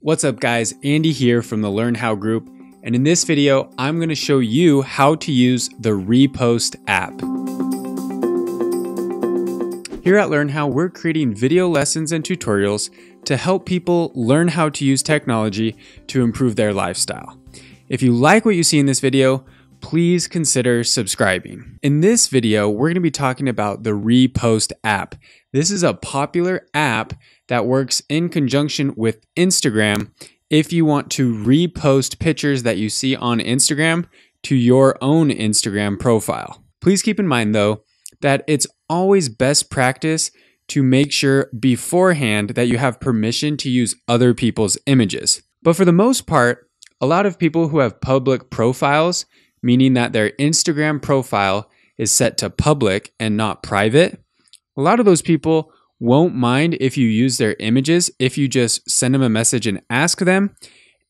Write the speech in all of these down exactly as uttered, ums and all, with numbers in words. What's up guys, Andy here from the Learn How Group, and in this video, I'm going to show you how to use the Repost app. Here at Learn How, we're creating video lessons and tutorials to help people learn how to use technology to improve their lifestyle. If you like what you see in this video, please consider subscribing. In this video, we're going to be talking about the Repost app. This is a popular app that works in conjunction with Instagram if you want to repost pictures that you see on Instagram to your own Instagram profile. Please keep in mind though, that it's always best practice to make sure beforehand that you have permission to use other people's images. But for the most part, a lot of people who have public profiles, meaning that their Instagram profile is set to public and not private, a lot of those people won't mind if you use their images, if you just send them a message and ask them,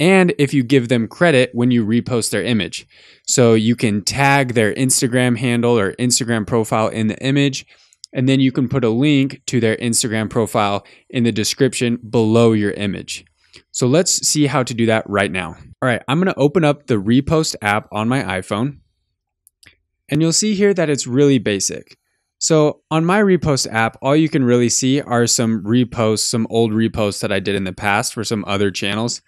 and if you give them credit when you repost their image. So you can tag their Instagram handle or Instagram profile in the image, and then you can put a link to their Instagram profile in the description below your image. So let's see how to do that right now. All right, I'm gonna open up the Repost app on my iPhone, and you'll see here that it's really basic. So on my Repost app, all you can really see are some reposts, some old reposts that I did in the past for some other channels,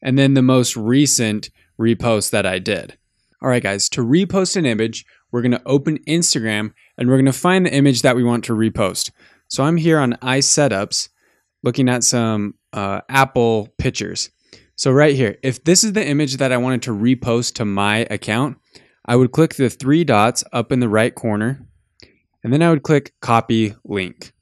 and then the most recent repost that I did. All right guys, to repost an image, we're gonna open Instagram and we're gonna find the image that we want to repost. So I'm here on iSetups looking at some uh, Apple pictures. So right here, if this is the image that I wanted to repost to my account, I would click the three dots up in the right corner, and then I would click copy link.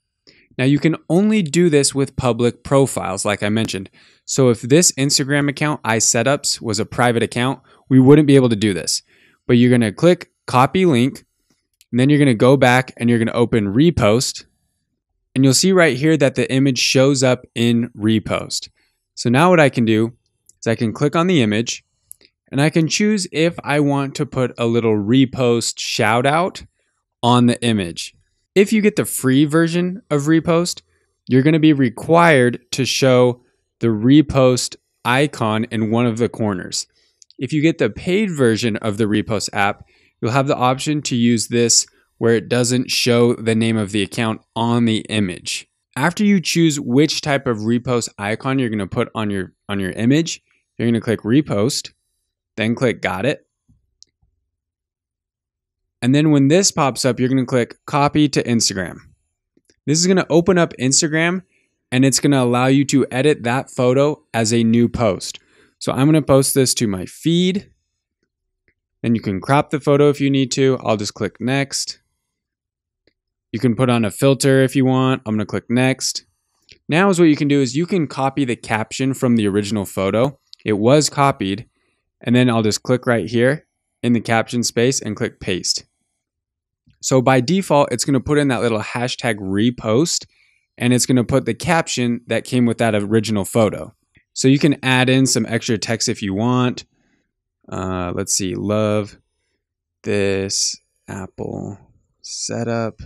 Now you can only do this with public profiles, like I mentioned. So if this Instagram account, iSetups, was a private account, we wouldn't be able to do this. But you're gonna click copy link, and then you're gonna go back and you're gonna open Repost, and you'll see right here that the image shows up in Repost. So now what I can do is I can click on the image, and I can choose if I want to put a little repost shout out on the image. If you get the free version of Repost, you're going to be required to show the repost icon in one of the corners. If you get the paid version of the Repost app, you'll have the option to use this where it doesn't show the name of the account on the image. After you choose which type of repost icon you're going to put on your on your image, you're going to click Repost, then click Got It. And then when this pops up, you're gonna click copy to Instagram. This is gonna open up Instagram, and it's gonna allow you to edit that photo as a new post. So I'm gonna post this to my feed, and you can crop the photo if you need to. I'll just click next. You can put on a filter if you want. I'm gonna click next. Now is what you can do is you can copy the caption from the original photo. It was copied, and then I'll just click right here in the caption space and click paste. So by default, it's gonna put in that little hashtag repost, and it's gonna put the caption that came with that original photo. So you can add in some extra text if you want. Uh, let's see, love this Apple setup,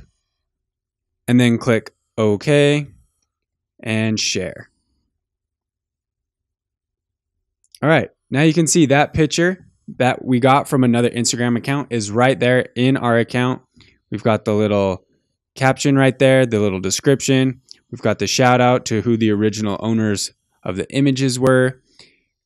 and then click okay and share. All right, now you can see that picture that we got from another Instagram account is right there in our account. We've got the little caption right there, the little description. We've got the shout out to who the original owners of the images were.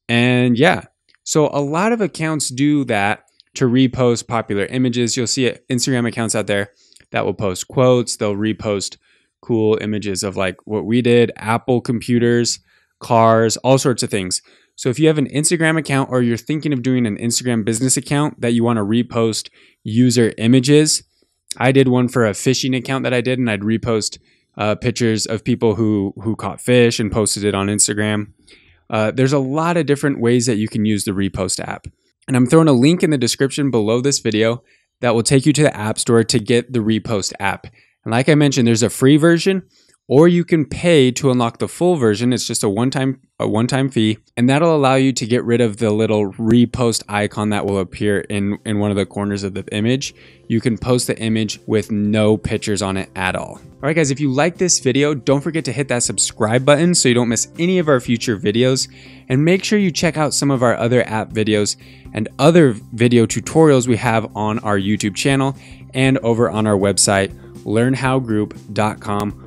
And yeah, so a lot of accounts do that to repost popular images. You'll see Instagram accounts out there that will post quotes. They'll repost cool images of like what we did, Apple computers, cars, all sorts of things. So if you have an Instagram account or you're thinking of doing an Instagram business account that you want to repost user images, I did one for a fishing account that I did, and I'd repost uh, pictures of people who, who caught fish and posted it on Instagram. Uh, there's a lot of different ways that you can use the Repost app. And I'm throwing a link in the description below this video that will take you to the App Store to get the Repost app. And like I mentioned, there's a free version, or you can pay to unlock the full version. It's just a one-time a one-time fee, and that'll allow you to get rid of the little repost icon that will appear in, in one of the corners of the image. You can post the image with no pictures on it at all. All right, guys, if you like this video, don't forget to hit that subscribe button so you don't miss any of our future videos, and make sure you check out some of our other app videos and other video tutorials we have on our YouTube channel and over on our website, learn how group dot com.